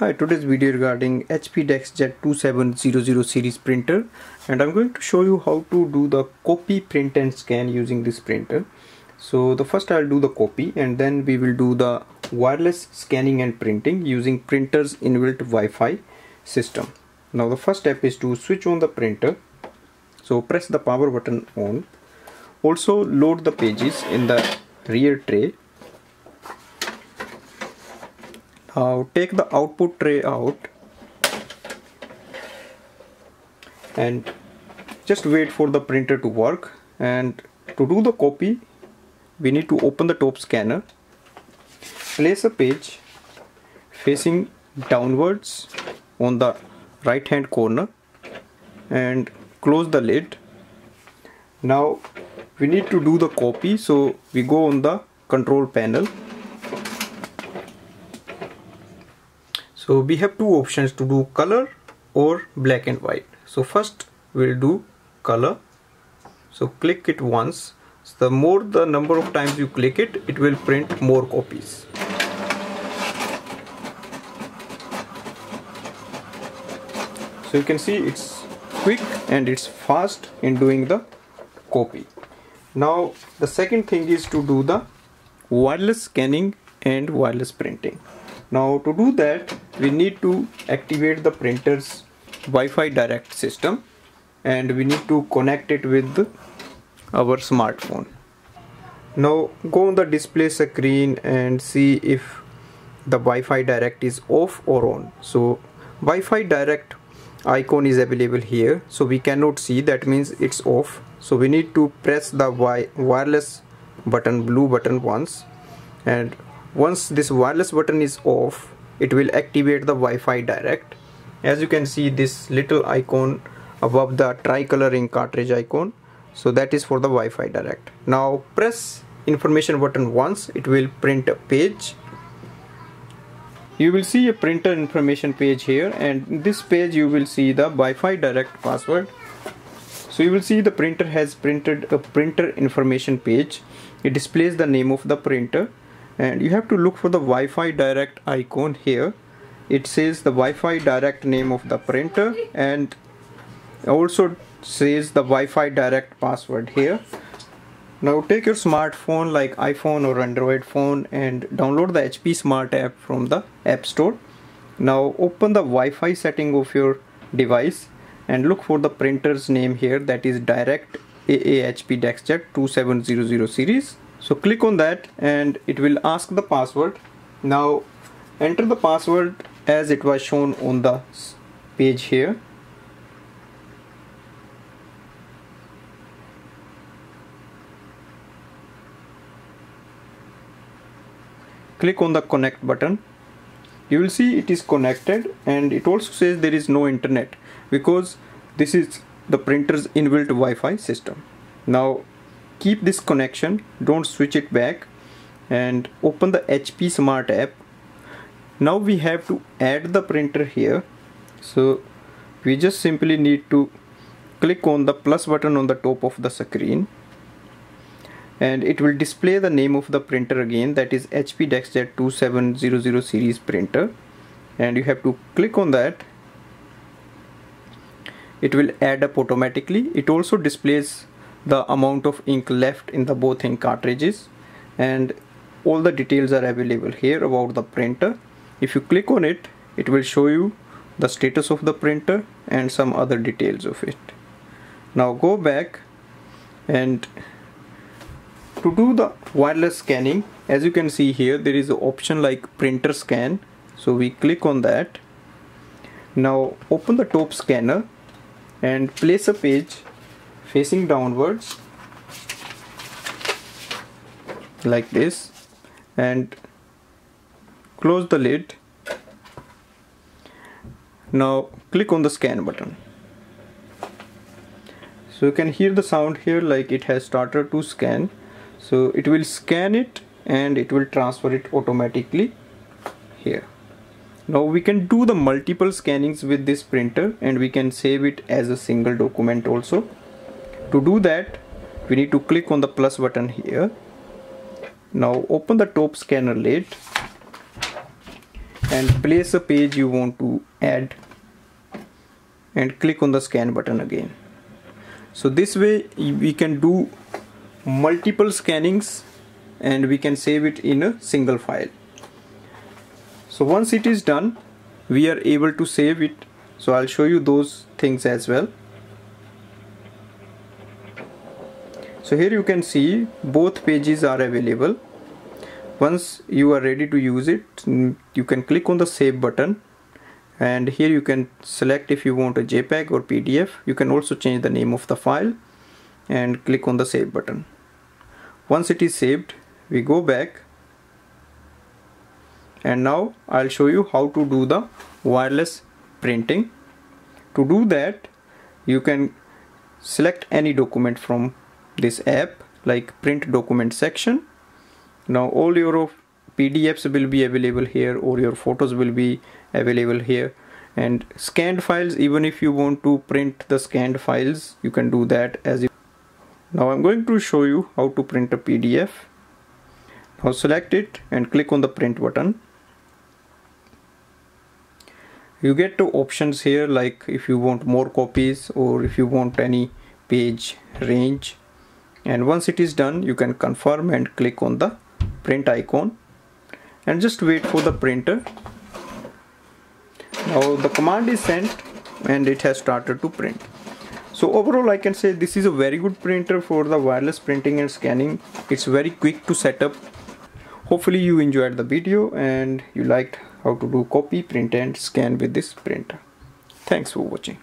Hi, today's video regarding HP Deskjet 2700 series printer, and I'm going to show you how to do the copy, print and scan using this printer. So the first I'll do the copy and then we will do the wireless scanning and printing using printer's inbuilt Wi-Fi system. Now the first step is to switch on the printer. So press the power button on. Also load the pages in the rear tray. Now take the output tray out and just wait for the printer to work. And to do the copy, we need to open the top scanner, place a page facing downwards on the right hand corner and close the lid. Now we need to do the copy, so we go on the control panel. So we have two options to do color or black and white. So first we'll do color. So click it once. So the more the number of times you click it, it will print more copies. So you can see it's quick and it's fast in doing the copy. Now the second thing is to do the wireless scanning and wireless printing. Now to do that, we need to activate the printer's Wi-Fi Direct system and we need to connect it with our smartphone. Now go on the display screen and see if the Wi-Fi Direct is off or on. So Wi-Fi Direct icon is available here, so we cannot see, that means it's off. So we need to press the wireless button, blue button once, and once this wireless button is off, it will activate the Wi-Fi Direct. As you can see, this little icon above the tricolor ink cartridge icon, so that is for the Wi-Fi Direct. Now press information button once, it will print a page. You will see a printer information page here, and in this page you will see the Wi-Fi Direct password. So you will see the printer has printed a printer information page. It displays the name of the printer. And you have to look for the Wi-Fi Direct icon here. It says the Wi-Fi Direct name of the printer and also says the Wi-Fi Direct password here. Now take your smartphone like iPhone or Android phone and download the HP Smart app from the App Store. Now open the Wi-Fi setting of your device and look for the printer's name here, that is Direct HP Deskjet 2700 series. So click on that and it will ask the password. Now enter the password as it was shown on the page here. Click on the connect button. You will see it is connected, and it also says there is no internet because this is the printer's inbuilt Wi-Fi system. Now keep this connection, don't switch it back, and open the HP Smart app. Now we have to add the printer here, so we just simply need to click on the plus button on the top of the screen and it will display the name of the printer again, that is HP Deskjet 2700 series printer, and you have to click on that. It will add up automatically. It also displays the amount of ink left in the both ink cartridges, and all the details are available here about the printer. If you click on it, it will show you the status of the printer and some other details of it. Now go back, and to do the wireless scanning, as you can see here, there is an option like printer scan, so we click on that. Now open the top scanner and place a page facing downwards like this and close the lid. Now click on the scan button. So you can hear the sound here like it has started to scan. So it will scan it and it will transfer it automatically here. Now we can do the multiple scannings with this printer and we can save it as a single document also. To do that, we need to click on the plus button here. Now open the top scanner lid and place the page you want to add and click on the scan button again. So this way we can do multiple scannings and we can save it in a single file. So once it is done, we are able to save it. So I'll show you those things as well. So here you can see both pages are available. Once you are ready to use it, you can click on the save button, and here you can select if you want a JPEG or PDF. You can also change the name of the file and click on the save button. Once it is saved, we go back, and now I'll show you how to do the wireless printing. To do that, you can select any document from this app, like print document section. Now all your PDFs will be available here, or your photos will be available here, and scanned files, even if you want to print the scanned files, you can do that as you. Now I'm going to show you how to print a PDF. Now select it and click on the print button. You get two options here, like if you want more copies or if you want any page range. And once it is done, you can confirm and click on the print icon and just wait for the printer. Now the command is sent and it has started to print. So overall, I can say this is a very good printer for the wireless printing and scanning. It's very quick to set up. Hopefully you enjoyed the video and you liked how to do copy, print and scan with this printer. Thanks for watching.